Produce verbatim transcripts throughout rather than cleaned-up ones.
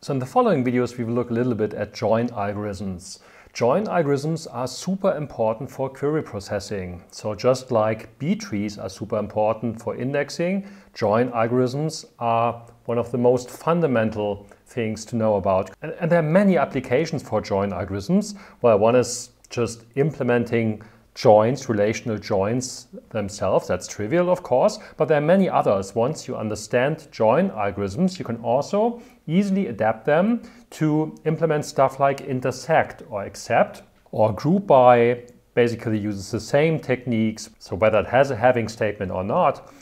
So in the following videos, we will look a little bit at join algorithms. Join algorithms are super important for query processing. So just like B-trees are super important for indexing, join algorithms are one of the most fundamental things to know about. And, and there are many applications for join algorithms. Well, one is just implementing joins, relational joins themselves. That's trivial, of course, but there are many others. Once you understand join algorithms, you can also easily adapt them to implement stuff like intersect or accept or group by. Basically uses the same techniques. So whether it has a having statement or not,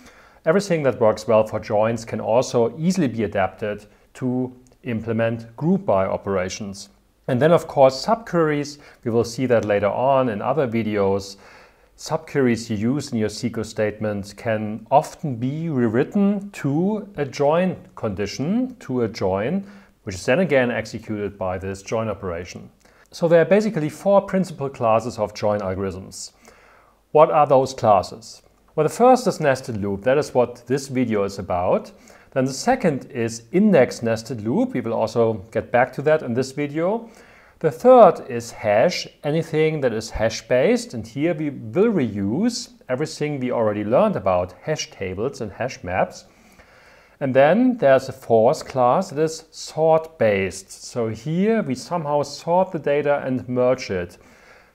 everything that works well for joins can also easily be adapted to implement group by operations. And then, of course, subqueries. We will see that later on in other videos. Subqueries you use in your S Q L statement can often be rewritten to a join condition, to a join, which is then again executed by this join operation. So there are basically four principal classes of join algorithms. What are those classes? Well, the first is nested loop. That is what this video is about. Then the second is index nested loop. We will also get back to that in this video. The third is hash, anything that is hash based. And here we will reuse everything we already learned about hash tables and hash maps. And then there's a fourth class that is sort based. So here we somehow sort the data and merge it.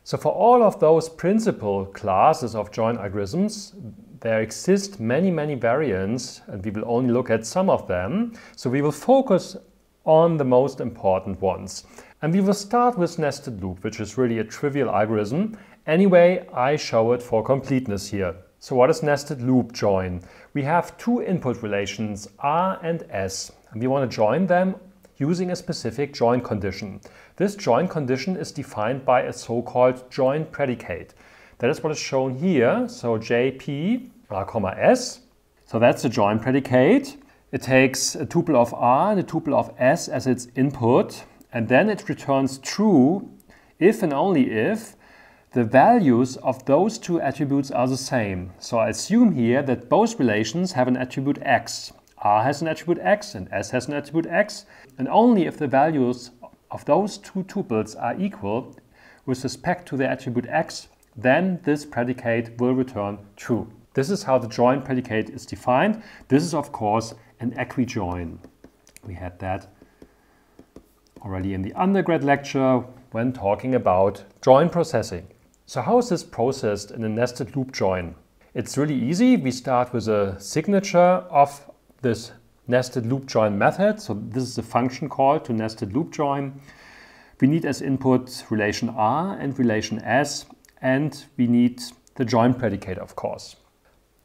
So for all of those principal classes of join algorithms, there exist many, many variants, and we will only look at some of them. So we will focus on the most important ones. And we will start with nested loop, which is really a trivial algorithm. Anyway, I show it for completeness here. So what is nested loop join? We have two input relations, R and S, and we want to join them using a specific join condition. This join condition is defined by a so-called join predicate. That is what is shown here. So J P R comma S. So that's the join predicate. It takes a tuple of R and a tuple of S as its input, and then it returns true if and only if the values of those two attributes are the same. So I assume here that both relations have an attribute X. R has an attribute X and S has an attribute X, and only if the values of those two tuples are equal with respect to the attribute X, then this predicate will return true. This is how the join predicate is defined. This is, of course, an equi join. We had that already in the undergrad lecture when talking about join processing. So how is this processed in a nested loop join? It's really easy. We start with a signature of this nested loop join method. So this is a function call to nested loop join. We need as input relation R and relation S, and we need the join predicate, of course.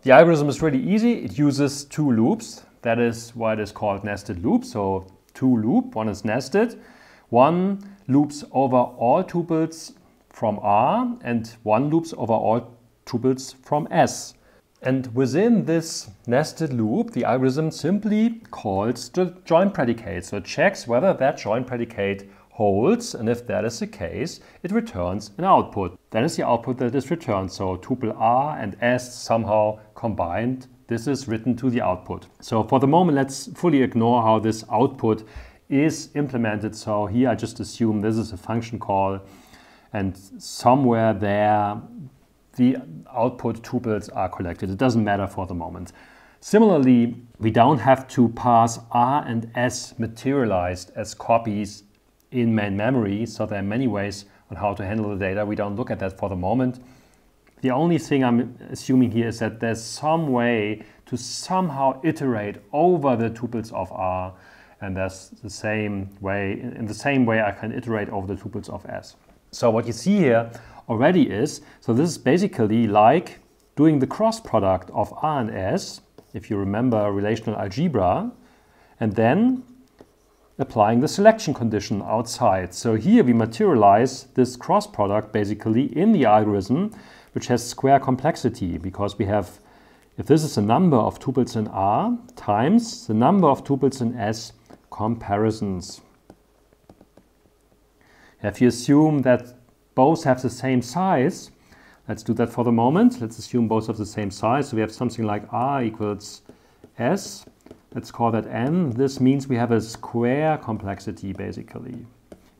The algorithm is really easy. It uses two loops. That is why it is called nested loop. So two loop, one is nested. One loops over all tuples from R and one loops over all tuples from S. And within this nested loop, the algorithm simply calls the join predicate. So it checks whether that join predicate holds, and if that is the case, it returns an output. That is the output that is returned. So tuple R and S somehow combined, this is written to the output. So for the moment, let's fully ignore how this output is implemented. So here I just assume this is a function call, and somewhere there the output tuples are collected. It doesn't matter for the moment. Similarly, we don't have to pass R and S materialized as copies in main memory, so there are many ways on how to handle the data. We don't look at that for the moment. The only thing I'm assuming here is that there's some way to somehow iterate over the tuples of R, and that's the same way, in the same way I can iterate over the tuples of S. So what you see here already is, so this is basically like doing the cross product of R and S, if you remember relational algebra, and then applying the selection condition outside. So here we materialize this cross product basically in the algorithm, which has square complexity, because we have, if this is the number of tuples in R times the number of tuples in S, comparisons. If you assume that both have the same size, let's do that for the moment. Let's assume both have the same size. So we have something like R equals S Let's call that m. This means we have a square complexity, basically,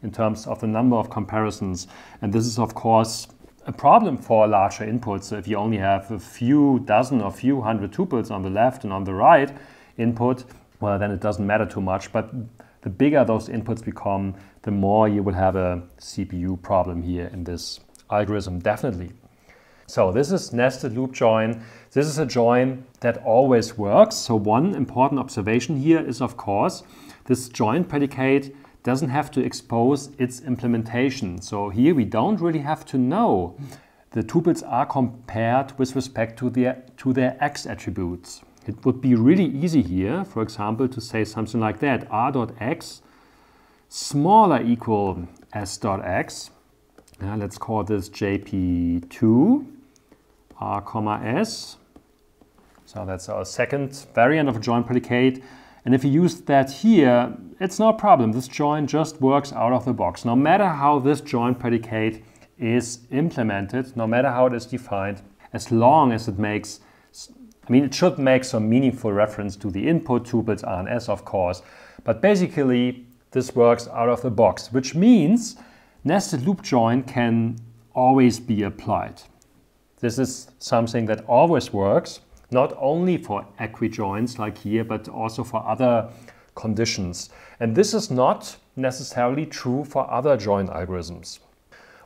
in terms of the number of comparisons. And this is, of course, a problem for larger inputs. So if you only have a few dozen or few hundred tuples on the left and on the right input, well, then it doesn't matter too much. But the bigger those inputs become, the more you will have a C P U problem here in this algorithm, definitely. So this is nested loop join. This is a join that always works. So one important observation here is, of course, this join predicate doesn't have to expose its implementation. So here we don't really have to know. The tuples are compared with respect to their, to their x attributes. It would be really easy here, for example, to say something like that, r.x smaller equal s.x. Uh, let's call this J P two, r comma s. So that's our second variant of a join predicate. And if you use that here, it's no problem. This join just works out of the box. No matter how this join predicate is implemented, no matter how it is defined, as long as it makes, I mean, it should make some meaningful reference to the input tuples R and S, of course. But basically, this works out of the box, which means nested loop join can always be applied. This is something that always works, not only for equi joins like here, but also for other conditions. And this is not necessarily true for other join algorithms.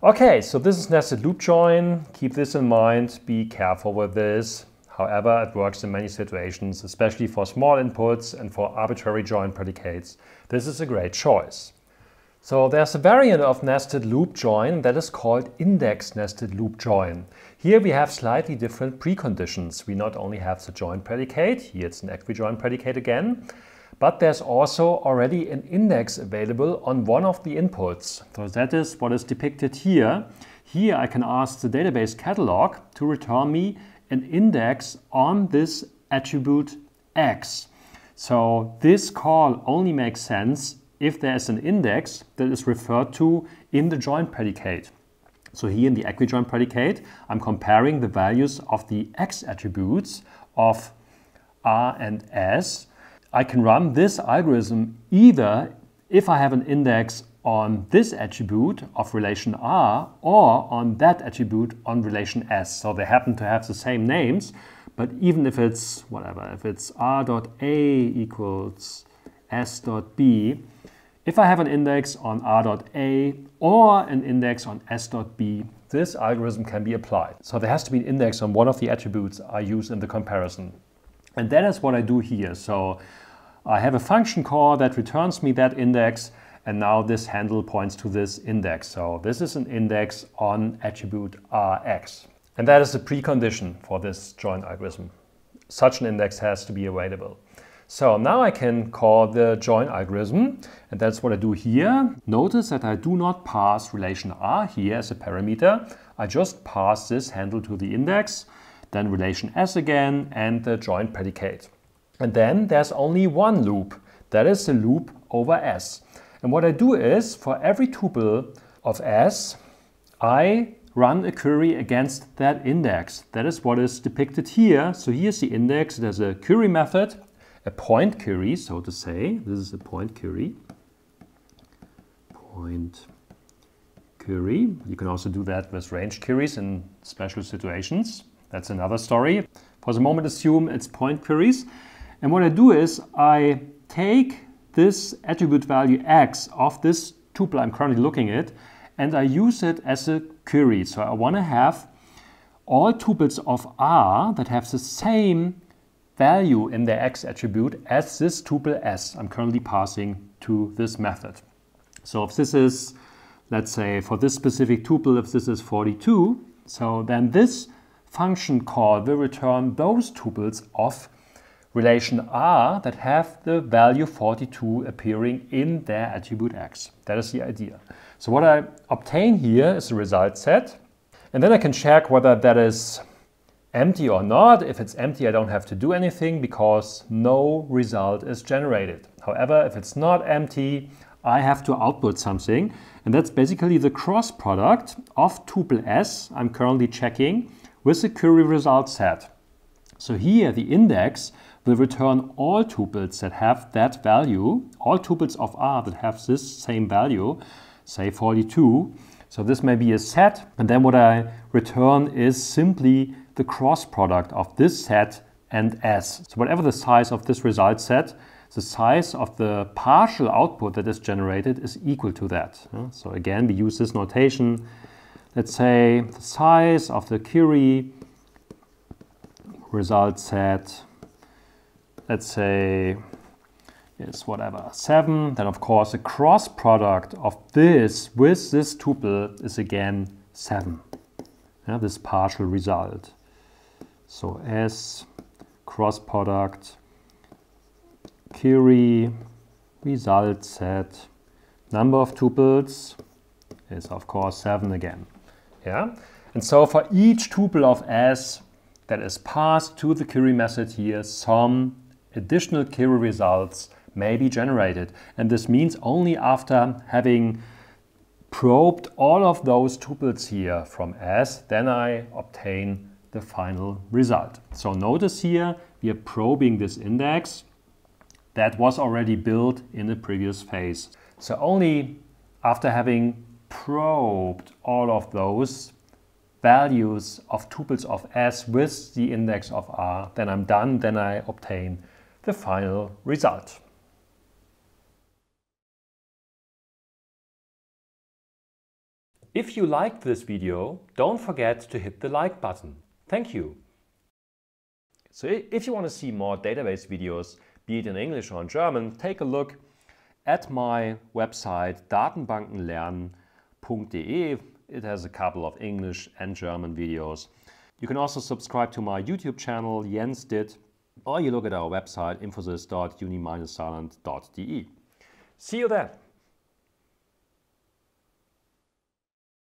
Okay, so this is nested loop join. Keep this in mind. Be careful with this. However, it works in many situations, especially for small inputs and for arbitrary join predicates. This is a great choice. So there's a variant of nested loop join that is called index nested loop join. Here we have slightly different preconditions. We not only have the join predicate, here it's an equi join predicate again, but there's also already an index available on one of the inputs. So that is what is depicted here. Here I can ask the database catalog to return me an index on this attribute x. So this call only makes sense if there is an index that is referred to in the join predicate. So here in the equi join predicate, I'm comparing the values of the x attributes of R and S. I can run this algorithm either if I have an index on this attribute of relation R or on that attribute on relation S. So they happen to have the same names, but even if it's whatever, if it's R.A equals S.B, if I have an index on r.a or an index on s.b, this algorithm can be applied. So there has to be an index on one of the attributes I use in the comparison. And that is what I do here. So I have a function call that returns me that index, and now this handle points to this index. So this is an index on attribute rx. And that is the precondition for this join algorithm. Such an index has to be available. So now I can call the join algorithm, and that's what I do here. Notice that I do not pass relation R here as a parameter. I just pass this handle to the index, then relation S again, and the join predicate. And then there's only one loop. That is the loop over S. And what I do is, for every tuple of S, I run a query against that index. That is what is depicted here. So here's the index. There's a query method, a point query, so to say. This is a point query. Point query. You can also do that with range queries in special situations. That's another story. For the moment, assume it's point queries. And what I do is I take this attribute value x of this tuple I'm currently looking at, and I use it as a query. So I want to have all tuples of R that have the same value in the x attribute as this tuple s I'm currently passing to this method. So if this is, let's say, for this specific tuple, if this is forty-two, so then this function call will return those tuples of relation r that have the value forty-two appearing in their attribute x. That is the idea. So what I obtain here is a result set, and then I can check whether that is empty or not. If it's empty, I don't have to do anything because no result is generated. However, if it's not empty, I have to output something, and that's basically the cross product of tuple s I'm currently checking with the query result set. So here the index will return all tuples that have that value, all tuples of R that have this same value, say forty-two. So this may be a set, and then what I return is simply the cross product of this set and S. So whatever the size of this result set, the size of the partial output that is generated is equal to that. So again, we use this notation. Let's say the size of the Curie result set, let's say, is whatever, seven. Then of course, the cross product of this with this tuple is again seven, yeah, this partial result. So S cross product Curie result set, number of tuples is of course seven again. Yeah? And so for each tuple of S that is passed to the Curie method here, some additional Curie results may be generated. And this means only after having probed all of those tuples here from S, then I obtain the final result. So notice here, we are probing this index that was already built in the previous phase. So only after having probed all of those values of tuples of S with the index of R, then I'm done, then I obtain the final result. If you liked this video, don't forget to hit the like button. Thank you. So if you want to see more database videos, be it in English or in German, take a look at my website datenbankenlernen dot de. It has a couple of English and German videos. You can also subscribe to my YouTube channel Jens Ditt, or you look at our website infosys dot uni dash saarland dot de. See you there!